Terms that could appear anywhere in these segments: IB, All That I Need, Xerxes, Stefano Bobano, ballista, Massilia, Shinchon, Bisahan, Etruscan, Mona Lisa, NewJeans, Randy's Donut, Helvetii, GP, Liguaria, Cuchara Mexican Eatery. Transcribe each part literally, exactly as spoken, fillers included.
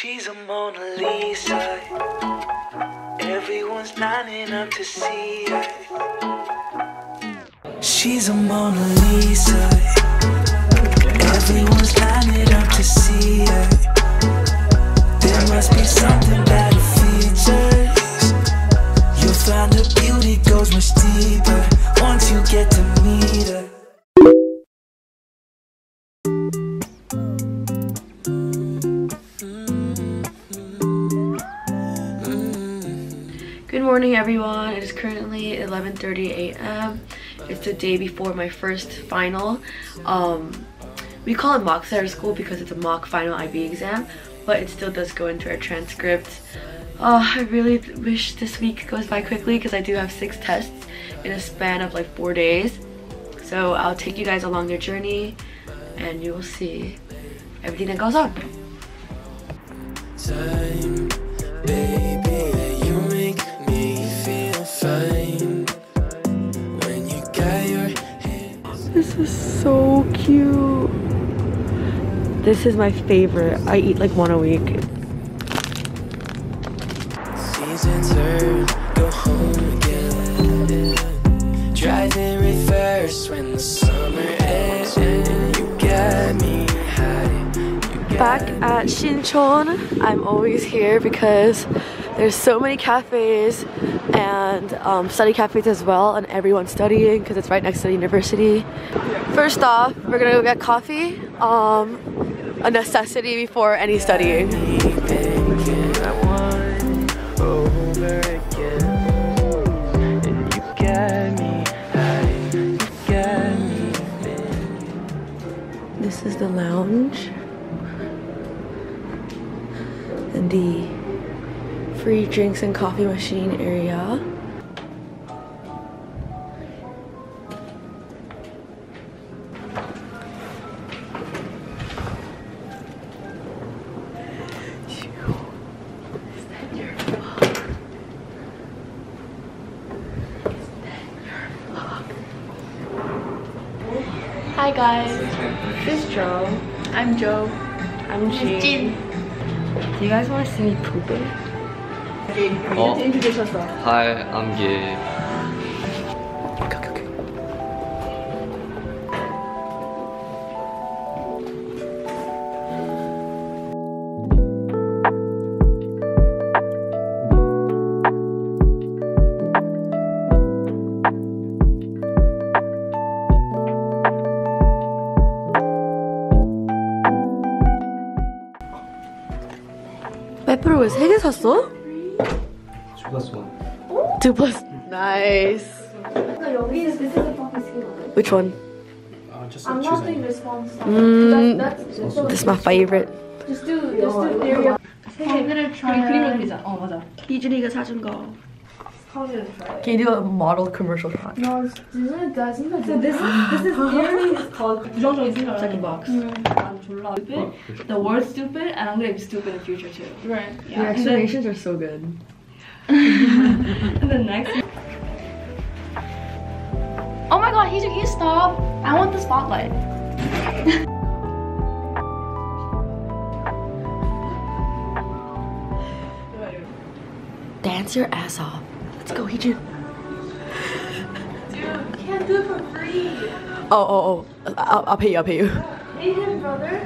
She's a Mona Lisa. Everyone's lining up to see her. She's a Mona Lisa. Everyone's lining up to see her. There must be something about her features. You'll find her beauty goes much deeper once you get to meet her. Good morning, everyone. It is currently eleven thirty a m It's the day before my first final. Um, we call it mocks at our school because it's a mock final I B exam, but it still does go into our transcript. Oh, I really wish this week goes by quickly because I do have six tests in a span of like four days. So I'll take you guys along their journey and you will see everything that goes on. Time, baby. This is so cute. This is my favorite. I eat like one a week. Seasons turn, go home again. Drive in reverse when the summer ends. You got me high. Back at Shinchon. I'm always here because there's so many cafes and um, study cafes as well, and everyone's studying because it's right next to the university. First off, we're gonna go get coffee, um, a necessity before any studying. This is the lounge and the free drinks and coffee machine area. Hi guys, this is Joe. I'm Joe. I'm Jean. Do you guys want to see me pooping? Oh. Hi, I'm Gabe. Go, go, go. Pepper 왜 세 개 샀어? two plus one. two plus. Nice. Which one? Uh, just I'm not doing this one. Mm, that, that's, that's this is my favorite. Just do, just do theory. I'm gonna try. Can you do a model commercial shot? No, it's doesn't. So this is this is theory is called second box. I'm stupid. The word stupid, and I'm gonna be stupid in the future too. Right. Yeah. The explanations are so good. The next. Oh my god, he took you stop. I want the spotlight. Dance your ass off. Let's go, Heejun. Dude, you can't do it for free. Oh, oh, oh. I'll, I'll pay you, I'll pay you. Pay him, brother.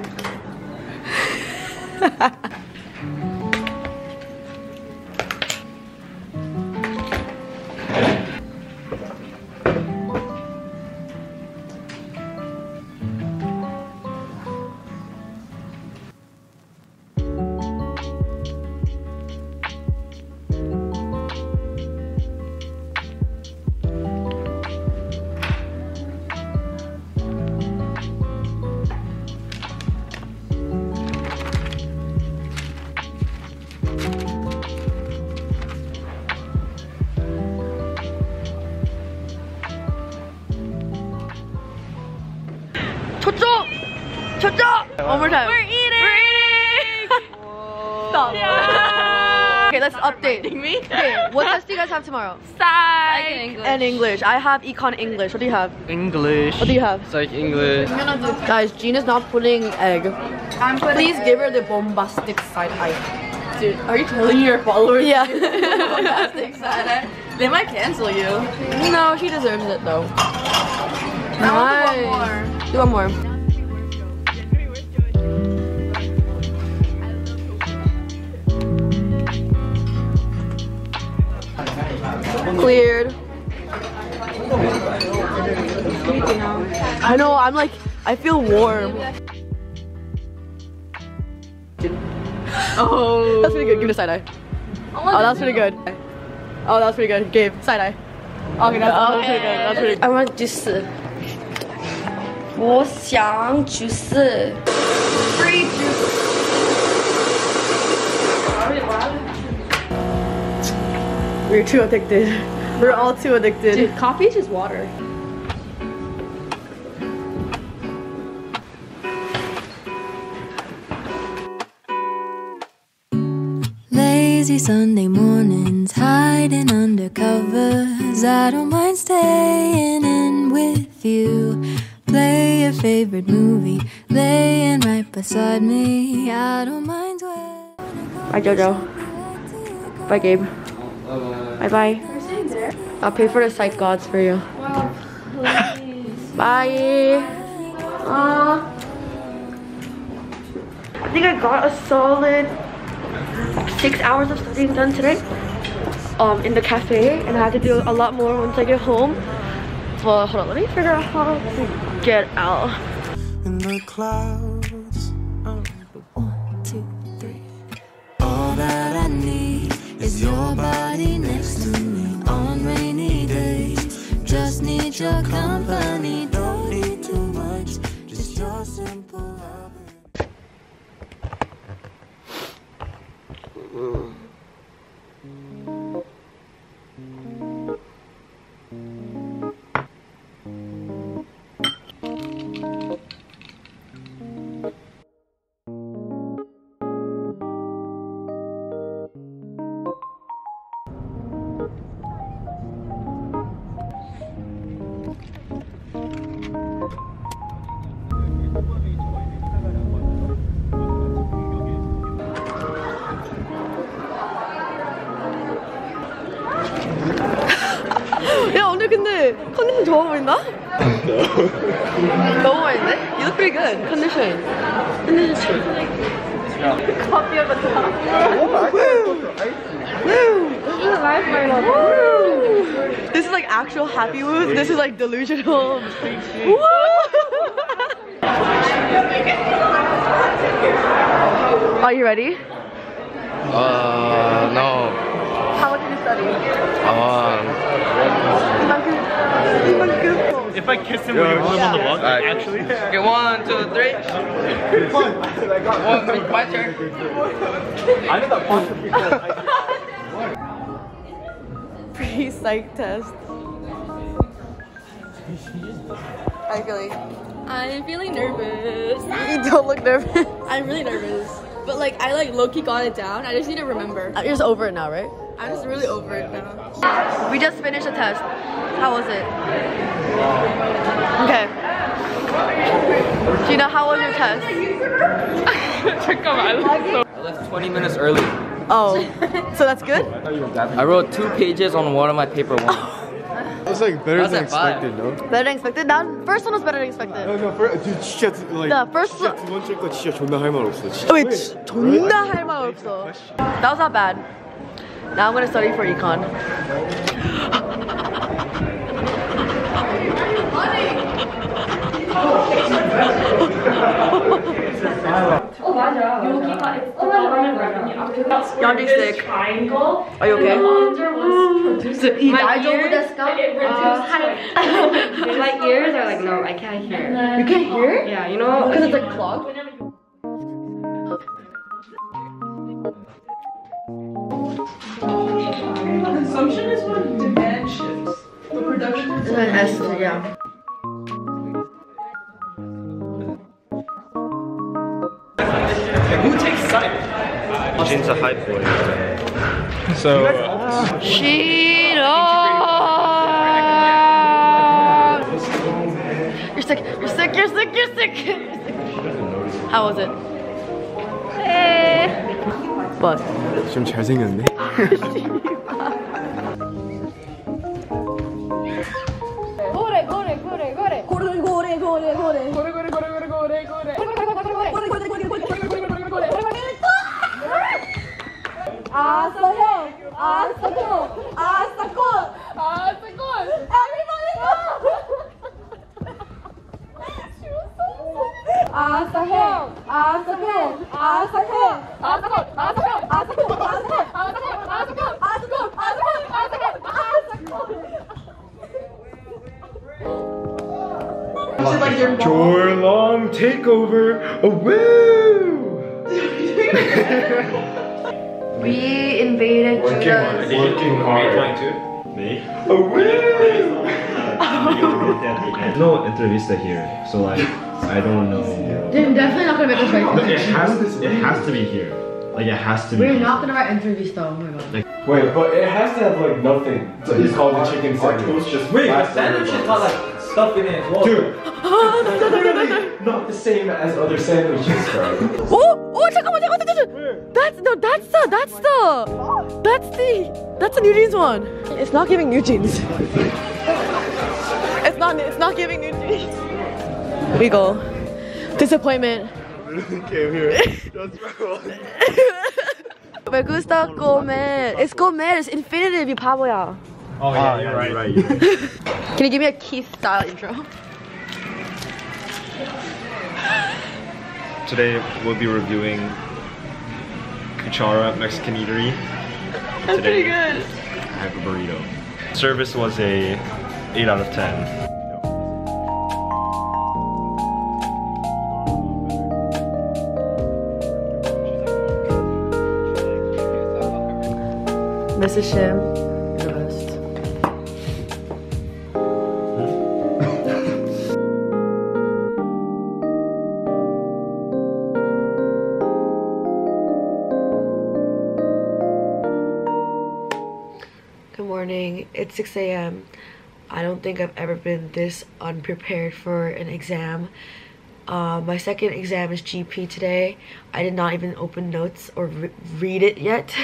One more time. We're eating! We're eating! Stop. Yeah. Okay, let's update. Me? Okay, what test do you guys have tomorrow? Psych and English. And English. I have econ English. What do you have? English. What do you have? Psych English. Guys, Gina's not putting egg. I'm putting Please egg. give her the bombastic side eye. Dude, are you telling your followers? Yeah. Bombastic side eye. They might cancel you. No, she deserves it though. I nice. Do one more. Do one more. Cleared. I know, I'm like, I feel warm. Oh. That's pretty good. Give it a side eye. Oh, that's pretty good. Oh, that's pretty good. Gabe, side eye. Okay, that's, oh, that's pretty good. That's pretty good. I want juice. 我想juice. Free juice. We're too addicted. We're all too addicted. Dude, coffee is just water. Lazy Sunday mornings, hiding under covers. I don't mind staying in with you. Play your favorite movie, laying right beside me. I don't mind when I go. Bye, Jojo. Bye, Gabe. Bye bye. I'll pay for the psych gods for you. Wow, bye. Uh, I think I got a solid six hours of studying done today. Um, in the cafe, and I have to do a lot more once I get home. Well, hold on, let me figure out how to get out. In the clouds. Oh. One, two, three. All that I need is your body next to me on rainy days. Just need your company, don't need too much, just your simple love. 컨디션 좋아 보인다? 너무 맛있네? You look pretty good. 컨디션. 컨디션 좋아. 커피 한 번 더. This is like actual happy woos. This is like delusional. Are you ready? Uh, no. How much did you study? Um, if I kiss him, would you put him on the walk? Right. Actually? Okay, one, two, three. One, three, my turn. I know that punch would be good. Free psych test. How are you feeling? I'm feeling nervous. You don't look nervous. I'm really nervous. But like, I like low-key got it down. I just need to remember. You're just over it now, right? I'm just really over it now. We just finished the test. How was it? Okay. Gina, how was your test? I left twenty minutes early. Oh, so that's good? I wrote two pages on one of my paper one. It's like better than expected, no? Better than expected? That first one was better than expected. No, no, first, dude, 진짜 like. The first one. 진짜 존나 할 말 없어. Wait, 존나 할 말 없어. That was not bad. Now I'm gonna study for econ. Yandi's sick. Are you okay? My ears, uh, my ears are like, no, I can't hear. You can't hear? Yeah, you know, because it's like clogged. Consumption is when demand shifts. The production is an S, yeah. Who takes psych? Jin's a hype boy. So uh, she don't. You're sick. You're sick. You're sick. You're sick. How was it? Hey. But. 좀 잘생겼네. 고래 고래 고래 고래. 고래 고래 고래 고래. 고래 고래 고래 고래 고래. 아싸고! 아싸고! 아싸고! 아싸고! Everybody go! She was so funny! 아싸고! 아싸고! 아싸고! 아싸고! 아싸고! 아싸고! 아싸고! 아싸고! Your long takeover! Woo! We invaded Working Judah. Working hard. twenty-two? Me? Oh, really? No entrevista here, so like, I don't know. They're definitely not gonna make us write. It has to, it has to be here. Like, it has to be. We're not gonna write entrevista, oh my god. Like, wait, but it has to have like nothing. So it's called the chicken sandwich. Just wait, the sandwich is not like stuff in it. Whoa. Dude, it's literally not the same as other sandwiches, right? Oh, oh, check out, check out, check out. That's no, that's the, that's the, that's the, that's the NewJeans one. It's not giving NewJeans. It's not, it's not giving NewJeans. We go. Disappointment. I literally came here. That's my fault. Me gusta comer. It's comer. It's infinitive. You pavo ya. Oh yeah, you're right. right. Can you give me a Keith style intro? Today we'll be reviewing Cuchara Mexican Eatery. That's Today, pretty good. I have a burrito. Service was a eight out of ten. This is Shim. You're the best. Good morning. It's six A M I don't think I've ever been this unprepared for an exam. Uh, my second exam is G P today. I did not even open notes or re read it yet.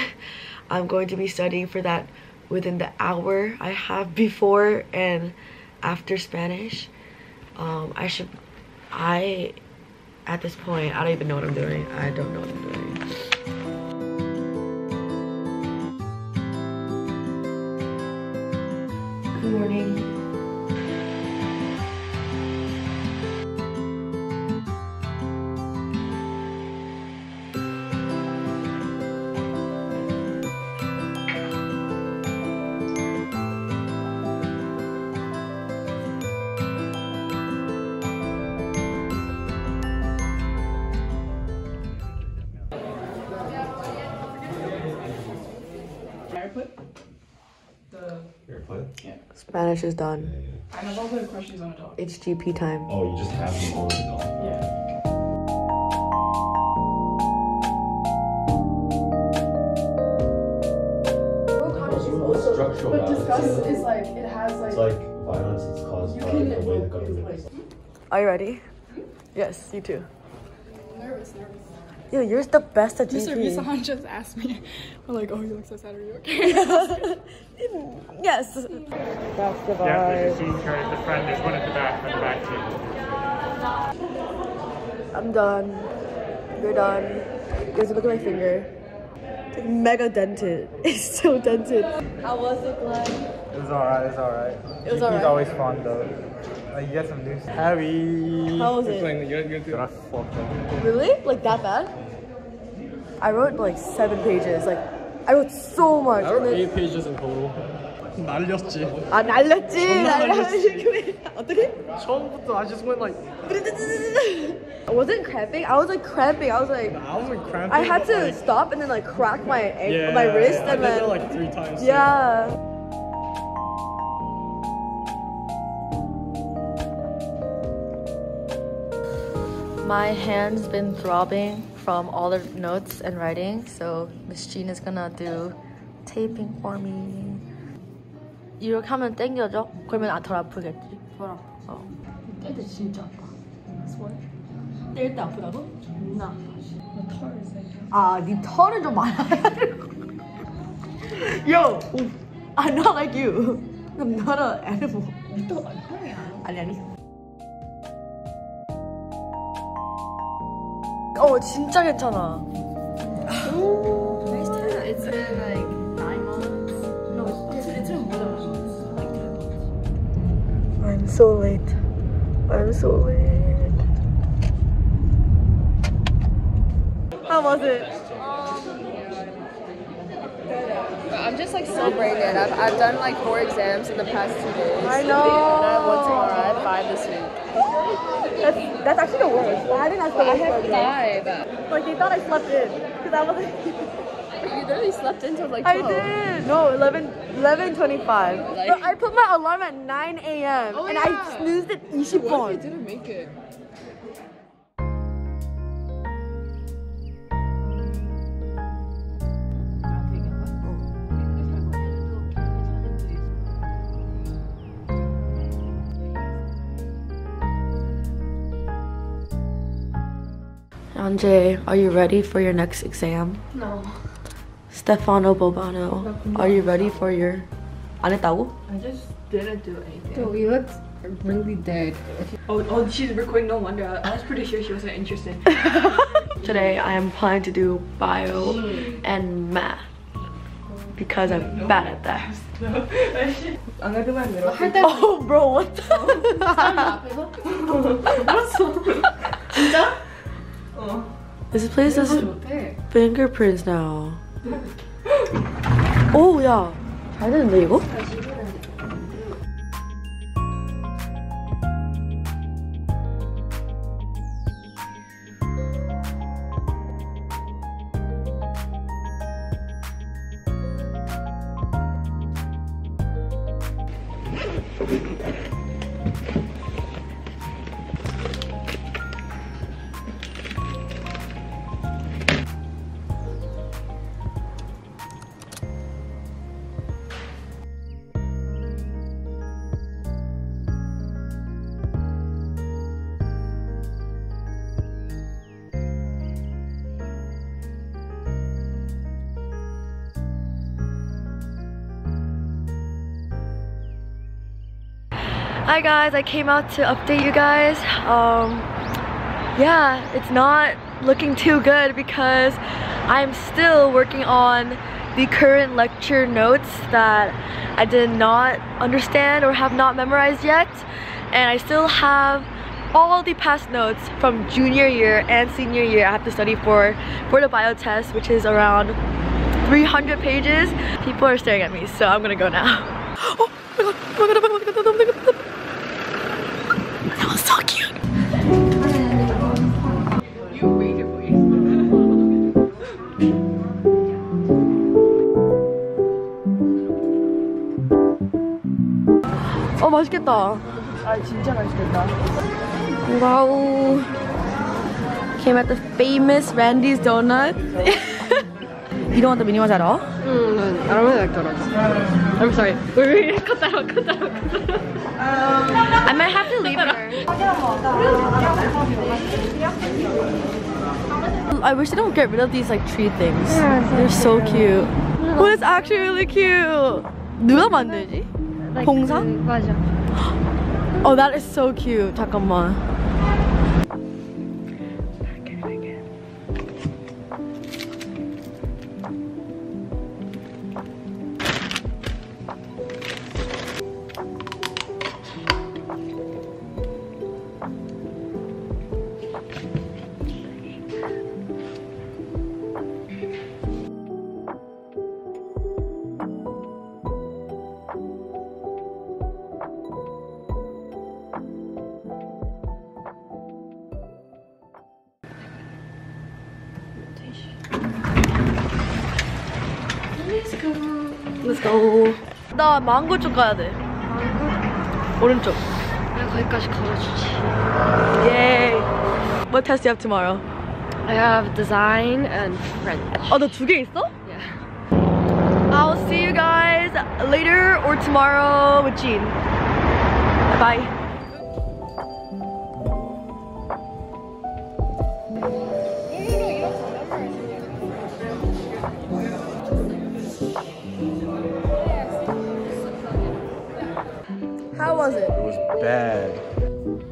I'm going to be studying for that within the hour I have before and after Spanish. Um, I should, I, at this point, I don't even know what I'm doing. I don't know what I'm doing. Good morning. Spanish is done. Yeah, yeah. I have all the questions on a dog. It's G P time. Oh, you just have them all on the dog. Yeah. Structural but disgust is like, it has like... It's like violence is caused by the way the government is. Are you ready? Hmm? Yes, you too. I'm nervous, nervous. Yo, you're the best at G P. Mister Bisahan just asked me, we're like, oh, you look so sad, are you okay? Yes. That's the vibe. Yeah, the machine card at the front, there's one at the back, on the back table. I'm done. You're done. Guys, look at my finger. It's like mega dented. It's so dented. How was it, Glenn? It was alright, it was alright. It was alright. He's always fun, though. Like, you got some news. Harry! How was it? Playing, you're, you're doing... Really? Like that bad? I wrote like seven pages. Like, I wrote so much. I wrote then... eight pages in total. 날렸지. 아, 날렸지. 날렸지. 어떻게? 처음부터 I just went like... I wasn't cramping. I was like cramping. I was like... Nah, I wasn't cramping. I had to like... stop and then like crack my ankle, yeah, my wrist I and then... I did it like three times. Yeah. So. My hand's been throbbing from all the notes and writing, so Miss Jean is gonna do taping for me. 이렇게 하면 땡겨져? 그러면 아, 덜 아프겠지? 덜 아파. 어. 떼도 진짜 아파. 뗄 때 아프다고? 존나 아파. 털 생겨. 아, 네 털은 좀 많아야 될 거. Yo! I'm not like you. I'm not an animal. 네 털 얼큰이야. 아니, 아니. 어, 진짜 괜찮아. It's been like nine months. No, it's it's been more than nine months. I'm so late. I'm so late. How was it? Um, I'm just like so brained. I've I've done like four exams in the past two days. I know. And I have one tomorrow. I have five this week. That's that's actually the worst. I didn't have well, I had five. Days. Like they thought I slept in because I wasn't. You literally slept until like twelve. I did. No, eleven, eleven twenty-five. Like, but I put my alarm at nine A M Oh, and yeah. I snoozed at Ishibon. What if you didn't make it? Anjay, are you ready for your next exam? No. Stefano Bobano, are you ready for your... I just didn't do anything. Dude, you looked really dead. Oh, oh, she's recording, no wonder. I was pretty sure she wasn't interested. Today, I am planning to do bio and math. Because I'm bad at that. I'm gonna do my middle finger. Oh, bro, what the? This place has fingerprints now. 오, 야, 잘 되는데 이거? Hi guys, I came out to update you guys. Um, yeah, it's not looking too good because I'm still working on the current lecture notes that I did not understand or have not memorized yet. And I still have all the past notes from junior year and senior year I have to study for, for the bio test, which is around three hundred pages. People are staring at me, so I'm gonna go now. Oh my god, oh my god, oh my god, oh my god, oh my god. That was so cute. You made it, please. Oh, 맛있겠다. 아, 진짜 맛있겠다. Wow. Came at the famous Randy's Donut. You don't want the mini ones at all? Mm, I don't really like donuts. I'm sorry. Wait, wait, cut that out, cut that out, cut that out. Um, I might have to leave her. I wish they don't get rid of these like tree things. Yeah, they're so cute. Oh, it's actually really cute. 누가 만들지? 봉사? 맞아. Oh, that is so cute. 잠깐만. Let's go. 나 망고 쪽 가야 돼. 망고? 오른쪽. 나 거기까지 걸어주지. Yay. What test do you have tomorrow? I have design and French. 아, 너 두 개 있어? Yeah. I'll see you guys later or tomorrow with Jean. Bye. How was it? It was bad.